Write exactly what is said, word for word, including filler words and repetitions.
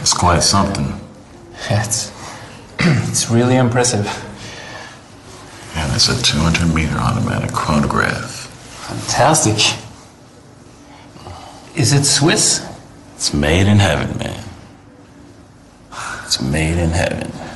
It's quite something. It's, it's really impressive. And it's a two hundred meter automatic chronograph. Fantastic. Is it Swiss? It's made in heaven, man. It's made in heaven.